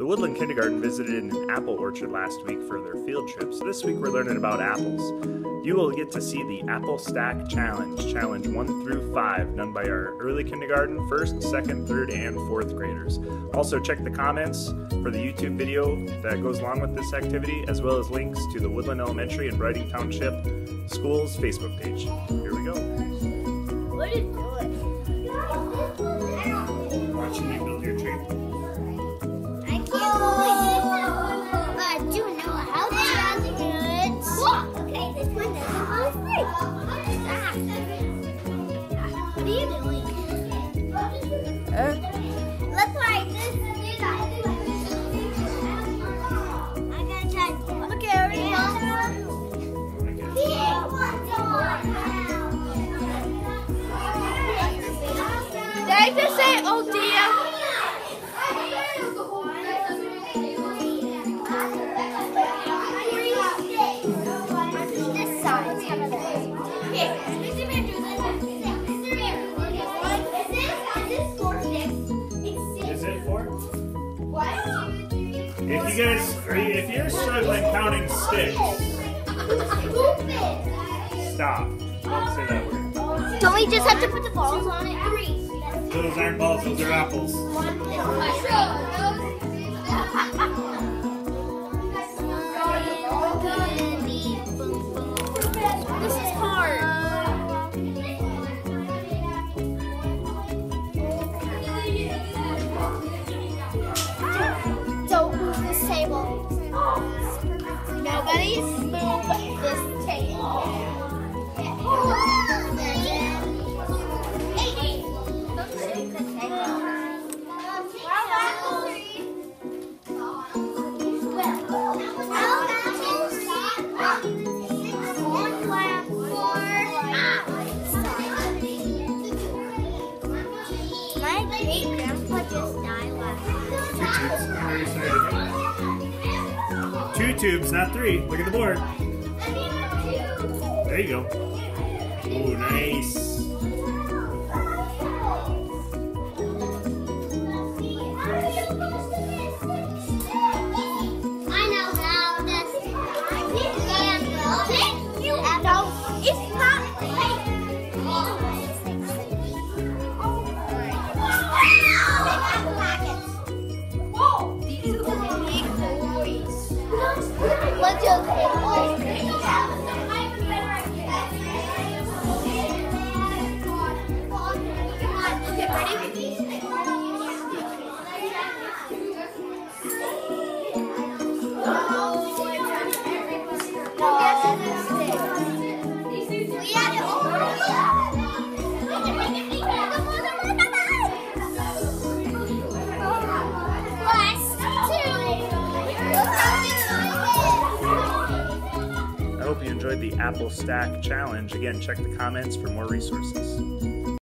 The Woodland Kindergarten visited an apple orchard last week for their field trip, so this week we're learning about apples. You will get to see the Apple Stack Challenge, Challenge 1 through 5, done by our early kindergarten, 1st, 2nd, 3rd, and 4th graders. Also check the comments for the YouTube video that goes along with this activity, as well as links to the Woodland Elementary and Breitung Township Schools Facebook page. Here we go. What is doing? Watching you build your tree. What are you doing? Look like this and you guys. I'm gonna try. Look at everyone. Did I just say, oh dear? If you guys, if you're struggling counting sticks, stop. Don't say that word. Don't we just have to put the balls on it? Those aren't balls, those are apples. This is hard. Nobody's moving this table. My great grandpa just died last night. Two tubes, not three. Look at the board. There you go. Oh, nice. I know how this is. You know, it's not fake. Oh, these are big boys. Let's go. Okay, ready? I hope you enjoyed the Apple Stack Challenge. Again, check the comments for more resources.